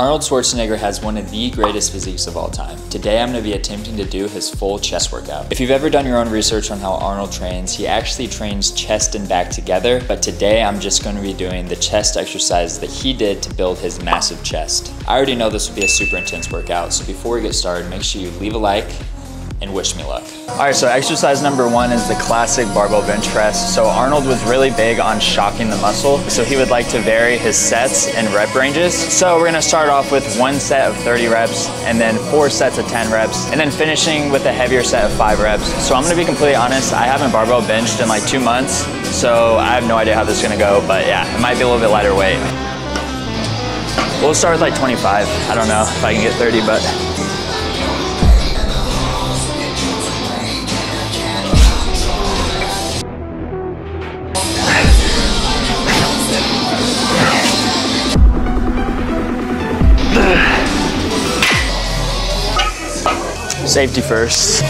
Arnold Schwarzenegger has one of the greatest physiques of all time. Today I'm going to be attempting to do his full chest workout. If you've ever done your own research on how Arnold trains, he actually trains chest and back together, but today I'm just going to be doing the chest exercise that he did to build his massive chest. I already know this will be a super intense workout, so before we get started, make sure you leave a like and wish me luck. All right, so exercise number one is the classic barbell bench press. So Arnold was really big on shocking the muscle, so he would like to vary his sets and rep ranges. So we're gonna start off with one set of 30 reps, and then 4 sets of 10 reps, and then finishing with a heavier set of 5 reps. So I'm gonna be completely honest, I haven't barbell benched in like 2 months, so I have no idea how this is gonna go, but yeah, it might be a little bit lighter weight. We'll start with like 25. I don't know if I can get 30, but safety first.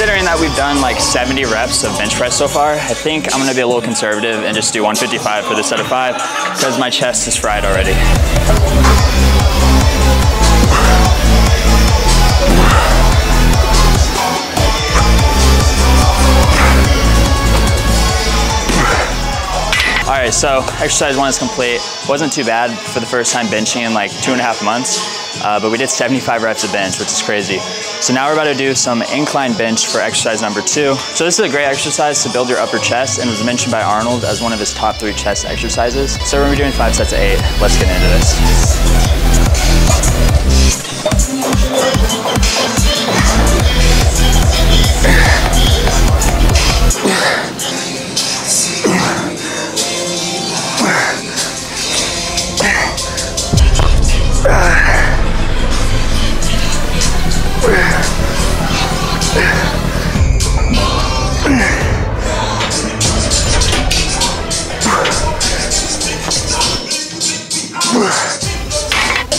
Considering that we've done like 70 reps of bench press so far, I think I'm gonna be a little conservative and just do 155 for the set of 5 because my chest is fried already. All right, so exercise one is complete. Wasn't too bad for the first time benching in like 2.5 months. But we did 75 reps of bench, which is crazy. So now we're about to do some incline bench for exercise number 2. So this is a great exercise to build your upper chest and was mentioned by Arnold as one of his top 3 chest exercises. So we're gonna be doing 5 sets of 8. Let's get into this.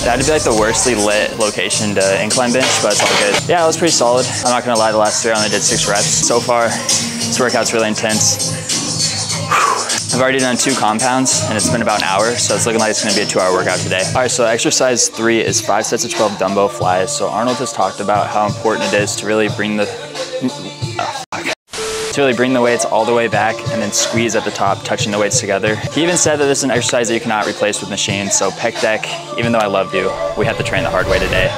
That'd be like the worstly lit location to incline bench, but it's all good. Yeah, it was pretty solid. I'm not gonna lie, the last 3 I only did 6 reps. So far, this workout's really intense. Whew. I've already done 2 compounds and it's been about an hour, so it's looking like it's gonna be a 2-hour workout today. All right, so exercise 3 is 5 sets of 12 dumbbell flies. So Arnold has talked about how important it is to really bring the, weights all the way back and then squeeze at the top, touching the weights together. He even said that this is an exercise that you cannot replace with machines, so Pec Deck, even though I love you, we have to train the hard way today.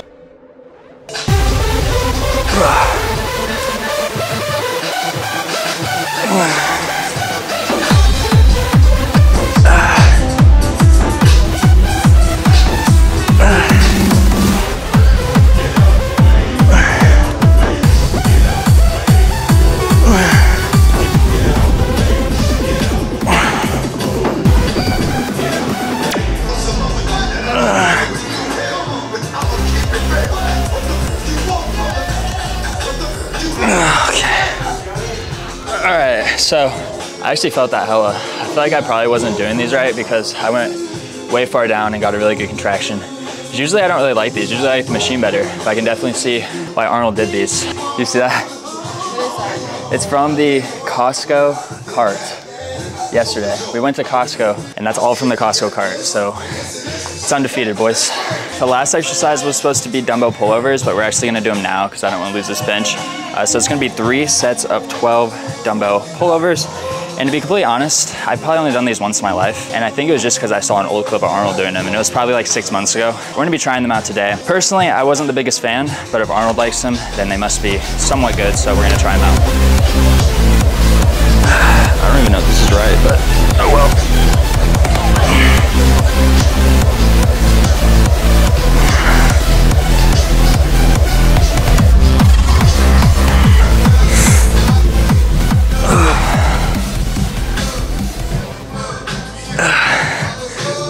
So I actually felt that hella. I feel like I probably wasn't doing these right because I went way far down and got a really good contraction. Usually I don't really like these. Usually I like the machine better. But I can definitely see why Arnold did these. You see that? It's from the Costco cart yesterday. We went to Costco and that's all from the Costco cart. So it's undefeated, boys. The last exercise was supposed to be dumbbell pullovers, but we're actually gonna do them now because I don't wanna lose this bench. So it's gonna be 3 sets of 12 dumbbell pullovers. And to be completely honest, I've probably only done these once in my life. And I think it was just because I saw an old clip of Arnold doing them, and it was probably like 6 months ago. We're gonna be trying them out today. Personally, I wasn't the biggest fan, but if Arnold likes them, then they must be somewhat good, so we're gonna try them out. I don't even know if this is right, but oh well.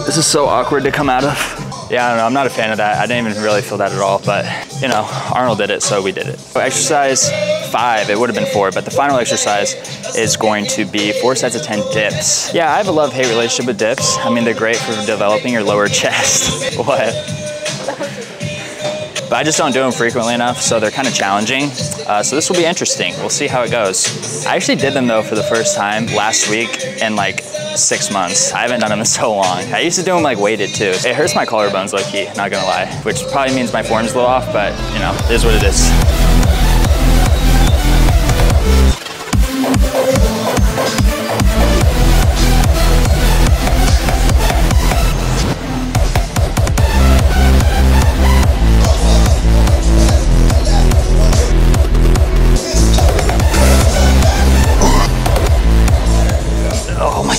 This is so awkward to come out of. Yeah, I don't know, I'm not a fan of that. I didn't even really feel that at all, but you know, Arnold did it, so we did it. So exercise 5, it would have been 4, but the final exercise is going to be 4 sets of 10 dips. Yeah, I have a love-hate relationship with dips. I mean, they're great for developing your lower chest. What? But I just don't do them frequently enough, so they're kind of challenging. So this will be interesting. We'll see how it goes. I actually did them though for the first time last week in like 6 months. I haven't done them in so long. I used to do them like weighted too. It hurts my collarbones low key, not gonna lie, which probably means my form's a little off, but you know, it is what it is.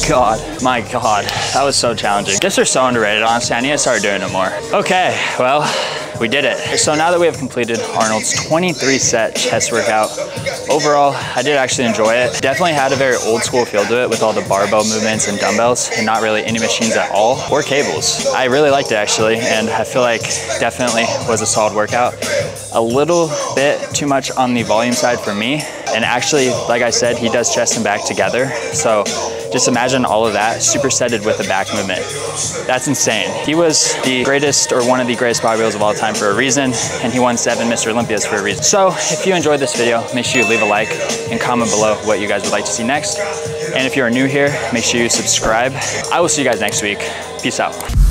God, my God, that was so challenging. Dips are so underrated, honestly. I need to start doing it more. Okay, well, we did it. So now that we have completed Arnold's 23-set chest workout, overall, I did actually enjoy it. Definitely had a very old school feel to it with all the barbell movements and dumbbells and not really any machines at all or cables. I really liked it actually, and I feel like definitely was a solid workout. A little bit too much on the volume side for me. And actually, like I said, he does chest and back together. So just imagine all of that supersetted with a back movement. That's insane. He was the greatest or one of the greatest bodybuilders of all time for a reason, and he won 7 Mr. Olympias for a reason. So if you enjoyed this video, make sure you leave a like and comment below what you guys would like to see next. And if you are new here, make sure you subscribe. I will see you guys next week. Peace out.